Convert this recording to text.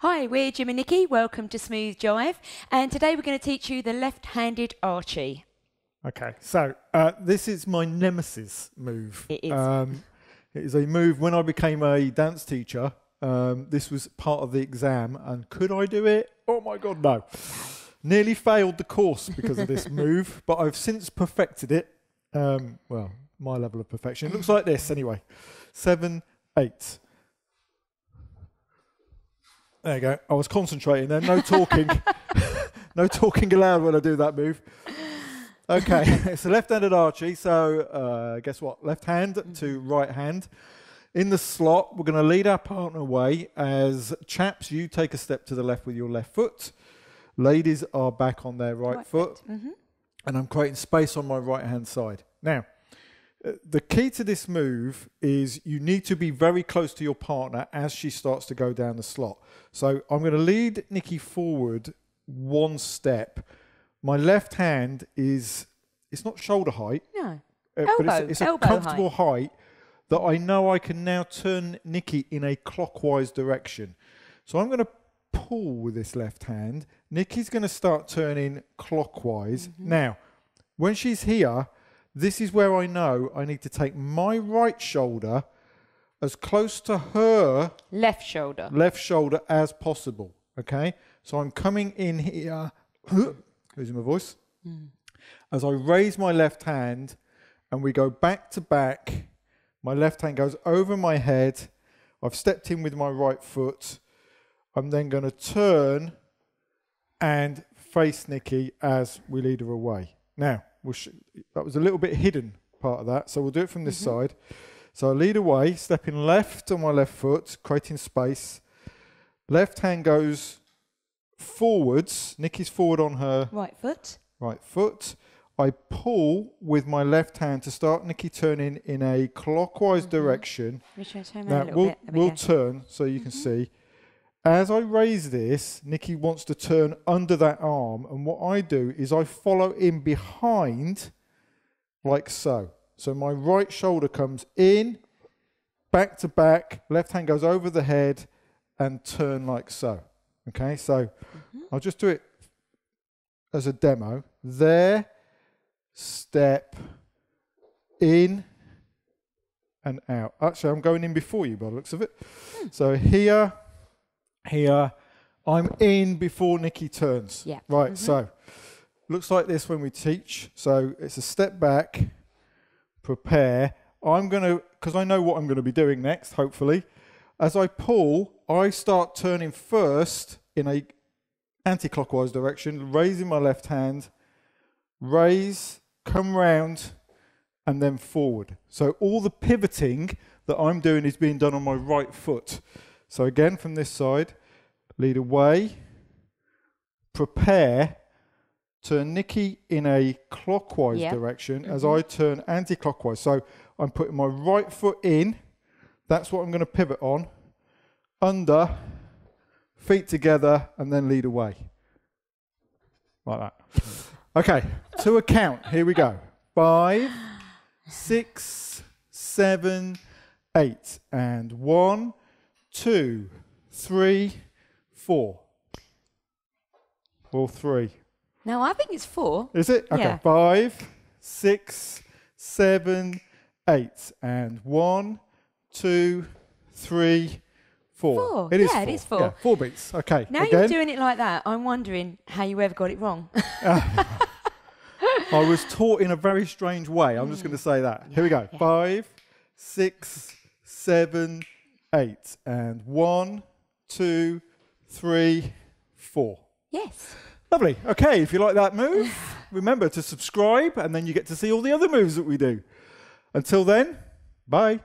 Hi, we're Jim and Nicky. Welcome to Smooth Jive, and today we're going to teach you the left-handed archie. Okay, so this is my nemesis move. It is. It is a move when I became a dance teacher. This was part of the exam, and could I do it? Oh my God, no. Nearly failed the course because of this move, but I've since perfected it. Well, my level of perfection. It looks like this anyway. 7, 8. There you go. I was concentrating there. No talking. No talking aloud when I do that move. Okay, it's a left-handed archie. So guess what? Left hand to right hand. In the slot, we're going to lead our partner away. As chaps, you take a step to the left with your left foot. Ladies are back on their right foot. And I'm creating space on my right-hand side. Now, the key to this move is you need to be very close to your partner as she starts to go down the slot. So I'm going to lead Nicky forward one step. My left hand is, it's not shoulder height. No, elbow, but it's a comfortable height that I know I can now turn Nicky in a clockwise direction. So I'm going to pull with this left hand. Nicky's going to start turning clockwise. Now, when she's here, this is where I know I need to take my right shoulder as close to her left shoulder as possible. Okay, so I'm coming in here, losing my voice, as I raise my left hand and we go back to back. My left hand goes over my head. I've stepped in with my right foot. I'm then going to turn and face Nicky as we lead her away. Now, that was a little bit hidden part of that, so we'll do it from this side. So I lead away, stepping left on my left foot, creating space. Left hand goes forwards. Nicky's forward on her right foot. I pull with my left hand to start Nicky turning in a clockwise direction. We'll turn so you can see. As I raise this, Nicky wants to turn under that arm, and what I do is I follow in behind, like so. So my right shoulder comes in, back to back, left hand goes over the head, and turn like so. Okay, so I'll just do it as a demo. There, step in and out. Actually, I'm going in before you by the looks of it. So here... I'm in before Nicky turns. Yeah. Right, so looks like this when we teach. So it's a step back, prepare. I'm going to, because I know what I'm going to be doing next, hopefully. As I pull, I start turning first in a anti-clockwise direction, raising my left hand, raise, come round, and then forward. So all the pivoting that I'm doing is being done on my right foot. So again, from this side, lead away, prepare, turn Nicky in a clockwise direction as I turn anti-clockwise. So I'm putting my right foot in, that's what I'm going to pivot on, under, feet together, and then lead away. Like that. Okay, to a count, here we go. 5, 6, 7, 8, and 1, 2, 3, 4. Or 3. No, I think it's 4. Is it? Okay. Yeah. 5, 6, 7, 8. And 1, 2, 3, 4. 4. It is 4. It is 4. Yeah, 4 beats. Okay. Now you're doing it like that, I'm wondering how you ever got it wrong. I was taught in a very strange way. I'm just going to say that. Yeah, here we go. Yeah. 5, 6, 7, 8 and 1, 2, 3, 4. Yes. Lovely. Okay, if you like that move, remember to subscribe, and then you get to see all the other moves that we do. Until then, bye.